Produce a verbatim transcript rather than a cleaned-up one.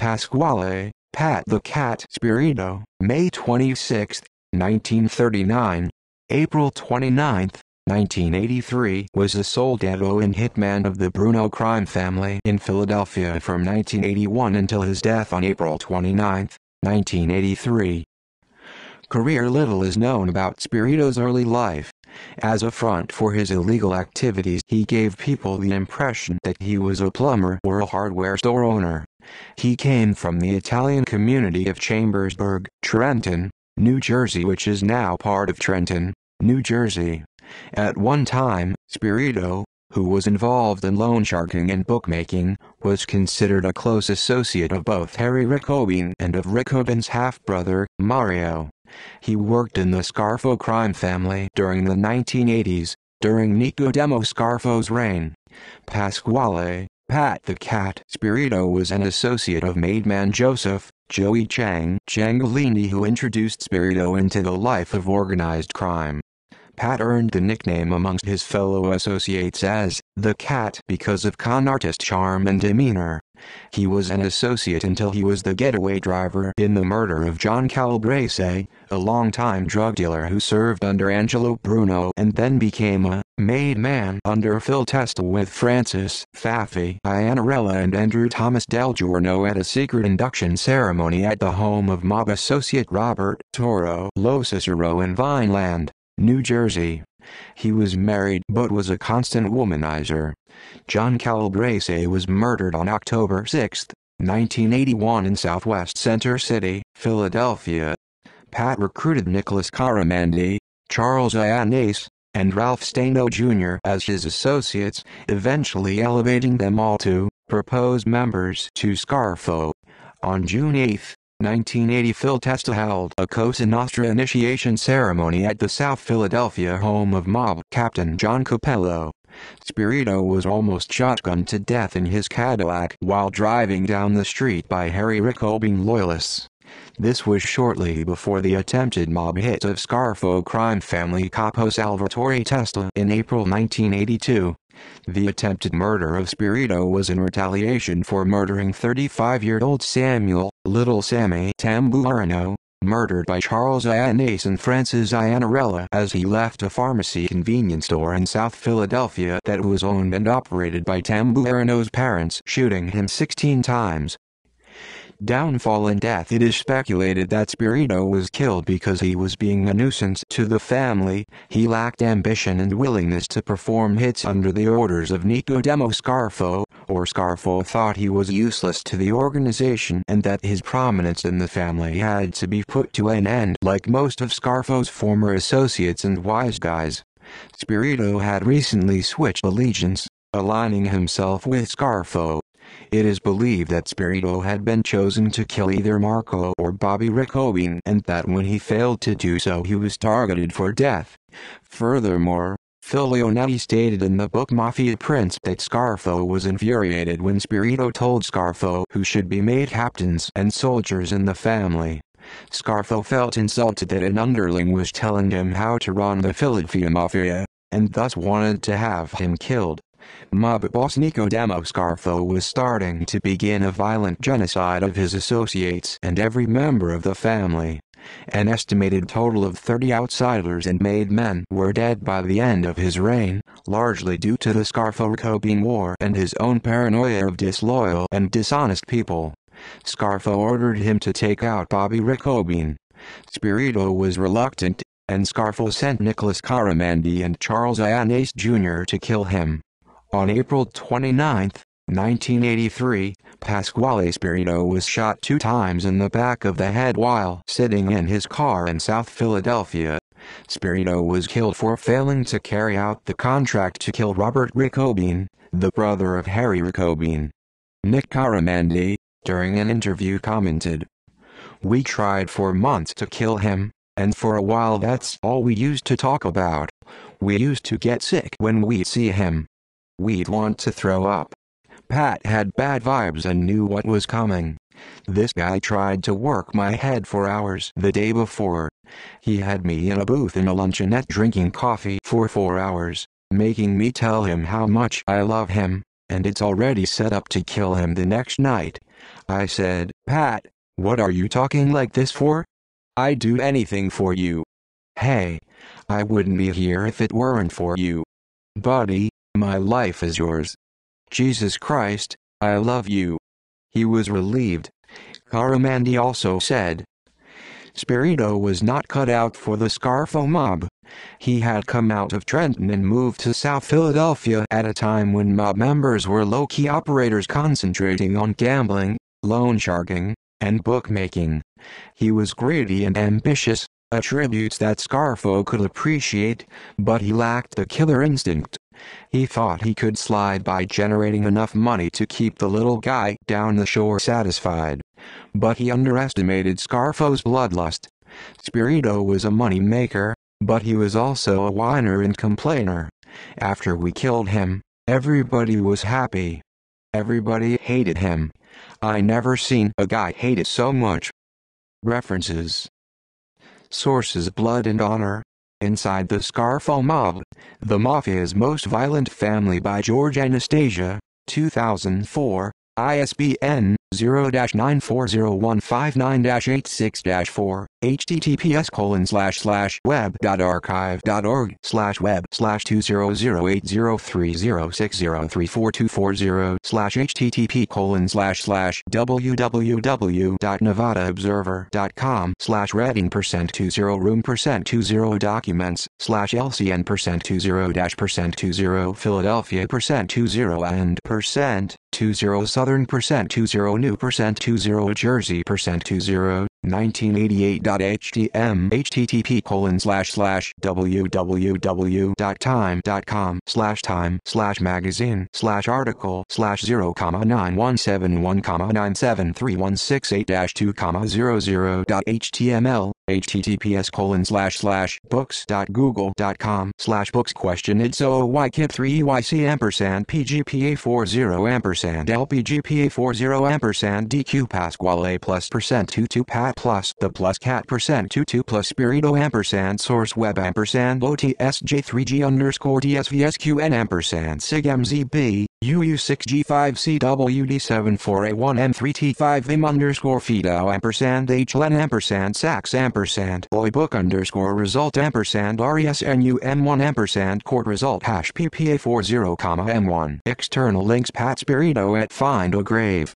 Pasquale, Pat the Cat Spirito, May twenty-sixth, nineteen thirty-nine, April twenty-ninth, nineteen eighty-three, was the sole devo and hitman of the Bruno crime family in Philadelphia from nineteen eighty-one until his death on April twenty-ninth, nineteen eighty-three. Career little is known about Spirito's early life. As a front for his illegal activities, he gave people the impression that he was a plumber or a hardware store owner. He came from the Italian community of Chambersburg, Trenton, New Jersey, which is now part of Trenton, New Jersey. At one time, Spirito, who was involved in loan sharking and bookmaking, was considered a close associate of both Harry Riccobene and of Riccobene's half-brother, Mario. He worked in the Scarfo crime family during the nineteen eighties, during Nicodemo Scarfo's reign. Pasquale, Pat the Cat Spirito was an associate of Maidman Joseph, Joey Chang Ciancaglini, who introduced Spirito into the life of organized crime. Pat earned the nickname amongst his fellow associates as the Cat because of con artist charm and demeanor. He was an associate until he was the getaway driver in the murder of John Calabrese, a longtime drug dealer who served under Angelo Bruno and then became a made man under Phil Testa with Francis Iannarella and Andrew Thomas DelGiorno at a secret induction ceremony at the home of mob associate Robert Toro Lo Cicero in Vineland, New Jersey. He was married but was a constant womanizer. John Calabrese was murdered on October sixth, nineteen eighty-one in Southwest Center City, Philadelphia. Pat recruited Nicholas Caramandi, Charles Iannace, and Ralph Staino Junior as his associates, eventually elevating them all to proposed members to Scarfo. On June eighth, nineteen eighty, Phil Testa held a Cosa Nostra initiation ceremony at the South Philadelphia home of mob captain John Capello. Spirito was almost shotgunned to death in his Cadillac while driving down the street by Harry Riccobene loyalists. This was shortly before the attempted mob hit of Scarfo crime family capo Salvatore Testa in April nineteen eighty-two. The attempted murder of Spirito was in retaliation for murdering thirty-five-year-old Samuel, little Sammy Tamburino, murdered by Charles Iannace and Francis Iannarella as he left a pharmacy convenience store in South Philadelphia that was owned and operated by Tamburino's parents, shooting him sixteen times. Downfall and death. It is speculated that Spirito was killed because he was being a nuisance to the family. He lacked ambition and willingness to perform hits under the orders of Nicodemo Scarfo, or Scarfo thought he was useless to the organization and that his prominence in the family had to be put to an end, like most of Scarfo's former associates and wise guys. Spirito had recently switched allegiance, aligning himself with Scarfo. It is believed that Spirito had been chosen to kill either Marco or Bobby Riccobene, and that when he failed to do so he was targeted for death. Furthermore, Phil Leonetti stated in the book Mafia Prince that Scarfo was infuriated when Spirito told Scarfo who should be made captains and soldiers in the family. Scarfo felt insulted that an underling was telling him how to run the Philadelphia Mafia, and thus wanted to have him killed. Mob boss Nicodemo Scarfo was starting to begin a violent genocide of his associates and every member of the family. An estimated total of thirty outsiders and made men were dead by the end of his reign, largely due to the Scarfo-Riccobene War and his own paranoia of disloyal and dishonest people. Scarfo ordered him to take out Bobby Riccobene. Spirito was reluctant, and Scarfo sent Nicholas Caramandi and Charles Iannace Junior to kill him. On April twenty-ninth, nineteen eighty-three, Pasquale Spirito was shot two times in the back of the head while sitting in his car in South Philadelphia. Spirito was killed for failing to carry out the contract to kill Robert Riccobene, the brother of Harry Riccobene. Nick Caramandi, during an interview, commented, "We tried for months to kill him, and for a while that's all we used to talk about. We used to get sick when we'd see him. We'd want to throw up. Pat had bad vibes and knew what was coming. This guy tried to work my head for hours the day before. He had me in a booth in a luncheonette drinking coffee for four hours, making me tell him how much I love him, and it's already set up to kill him the next night. I said, "Pat, what are you talking like this for? I'd do anything for you. Hey, I wouldn't be here if it weren't for you. Buddy, my life is yours. Jesus Christ, I love you." He was relieved. Caramandi also said, Spirito was not cut out for the Scarfo mob. He had come out of Trenton and moved to South Philadelphia at a time when mob members were low-key operators concentrating on gambling, loan sharking, and bookmaking. He was greedy and ambitious, attributes that Scarfo could appreciate, but he lacked the killer instinct. He thought he could slide by generating enough money to keep the little guy down the shore satisfied. But he underestimated Scarfo's bloodlust. Spirito was a money maker, but he was also a whiner and complainer. After we killed him, everybody was happy. Everybody hated him. I never seen a guy hated so much. References. Sources: Blood and Honor. Inside the Scarfo Mob, The Mafia's Most Violent Family by George Anastasia, two thousand four, I S B N zero dash nine four zero one five nine dash eight six dash four, https colon slash slash web dot archive dot org slash web slash two zero zero eight zero three zero six zero three four two four zero slash http colon slash slash www.nevadaobserver.com slash reading percent two zero room percent two zero documents slash lcn percent two zero dash percent two zero Philadelphia percent two zero and percent two zero Southern percent two zero New percent two zero Jersey percent two zero nineteen eighty-eight dot h t m http colon slash slash www.time.com slash time slash magazine slash article slash zero comma nine one seven one comma nine seven three one six eight dash two comma zero zero dot html https colon slash slash books dot google dot com slash books question id so ykip three yc ampersand pgpa four zero ampersand lpgpa four zero ampersand dq pasquale plus percent two two pat plus the plus cat percent two two plus Spirito ampersand source web ampersand O T S J three G underscore D S V S Q N ampersand sig M Z B U U six G five C W D seven four A one M three T five M underscore Fido ampersand H L N ampersand Sax ampersand Boybook underscore result ampersand R E S N U M one ampersand court result hash P P A four zero comma M one external links Pat Spirito at Find a Grave